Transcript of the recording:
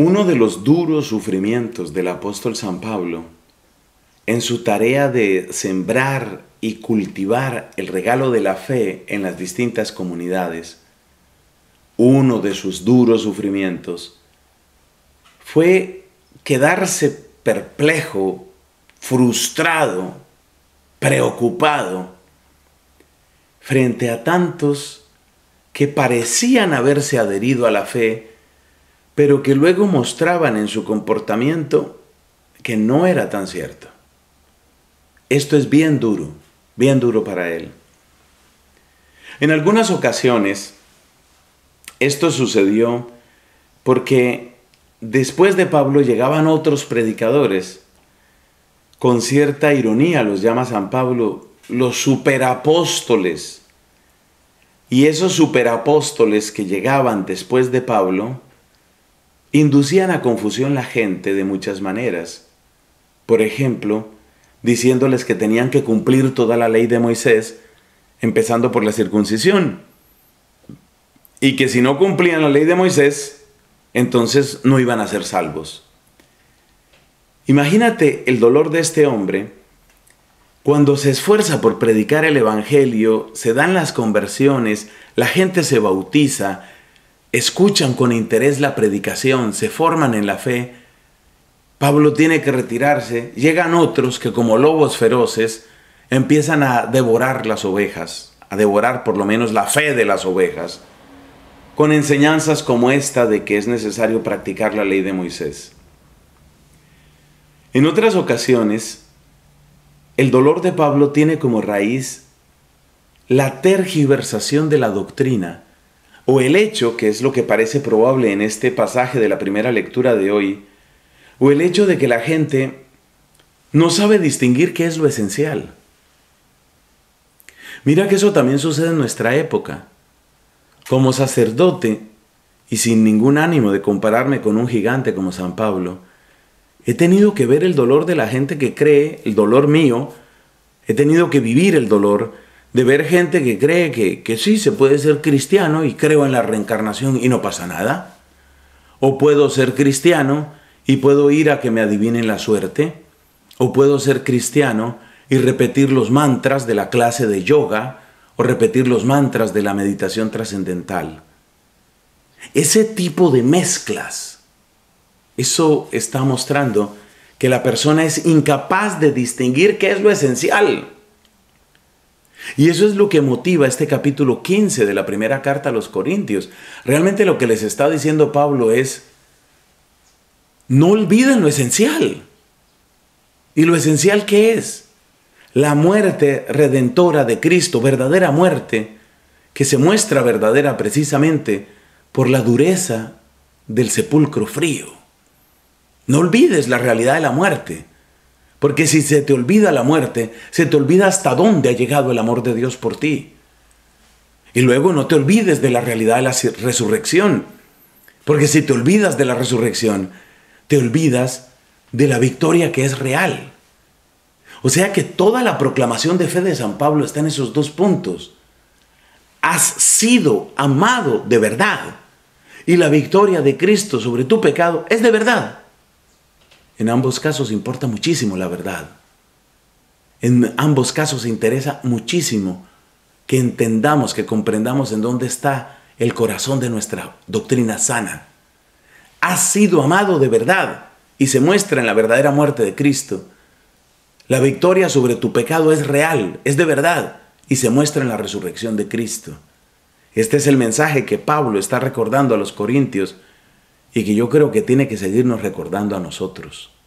Uno de los duros sufrimientos del apóstol San Pablo, en su tarea de sembrar y cultivar el regalo de la fe en las distintas comunidades, uno de sus duros sufrimientos fue quedarse perplejo, frustrado, preocupado, frente a tantos que parecían haberse adherido a la fe, pero que luego mostraban en su comportamiento que no era tan cierto. Esto es bien duro para él. En algunas ocasiones, esto sucedió porque después de Pablo llegaban otros predicadores. Con cierta ironía los llama San Pablo los superapóstoles. Y esos superapóstoles que llegaban después de Pablo inducían a confusión la gente de muchas maneras. Por ejemplo, diciéndoles que tenían que cumplir toda la ley de Moisés, empezando por la circuncisión. Y que si no cumplían la ley de Moisés, entonces no iban a ser salvos. Imagínate el dolor de este hombre cuando se esfuerza por predicar el evangelio, se dan las conversiones, la gente se bautiza, escuchan con interés la predicación, se forman en la fe. Pablo tiene que retirarse, llegan otros que como lobos feroces empiezan a devorar las ovejas, a devorar por lo menos la fe de las ovejas, con enseñanzas como esta de que es necesario practicar la ley de Moisés. En otras ocasiones, el dolor de Pablo tiene como raíz la tergiversación de la doctrina, o el hecho, que es lo que parece probable en este pasaje de la primera lectura de hoy, o el hecho de que la gente no sabe distinguir qué es lo esencial. Mira que eso también sucede en nuestra época. Como sacerdote, y sin ningún ánimo de compararme con un gigante como San Pablo, he tenido que ver el dolor de la gente que cree, el dolor mío, he tenido que vivir el dolor de ver gente que cree que sí, se puede ser cristiano y creo en la reencarnación y no pasa nada. O puedo ser cristiano y puedo ir a que me adivinen la suerte. O puedo ser cristiano y repetir los mantras de la clase de yoga, o repetir los mantras de la meditación trascendental. Ese tipo de mezclas, eso está mostrando que la persona es incapaz de distinguir qué es lo esencial. Y eso es lo que motiva este capítulo 15 de la primera carta a los Corintios. Realmente lo que les está diciendo Pablo es, no olviden lo esencial. ¿Y lo esencial qué es? La muerte redentora de Cristo, verdadera muerte, que se muestra verdadera precisamente por la dureza del sepulcro frío. No olvides la realidad de la muerte, porque si se te olvida la muerte, se te olvida hasta dónde ha llegado el amor de Dios por ti. Y luego no te olvides de la realidad de la resurrección, porque si te olvidas de la resurrección, te olvidas de la victoria que es real. O sea que toda la proclamación de fe de San Pablo está en esos dos puntos. Has sido amado de verdad. Y la victoria de Cristo sobre tu pecado es de verdad. En ambos casos importa muchísimo la verdad. En ambos casos interesa muchísimo que entendamos, que comprendamos en dónde está el corazón de nuestra doctrina sana. Has sido amado de verdad y se muestra en la verdadera muerte de Cristo. La victoria sobre tu pecado es real, es de verdad, y se muestra en la resurrección de Cristo. Este es el mensaje que Pablo está recordando a los corintios y que yo creo que tiene que seguirnos recordando a nosotros.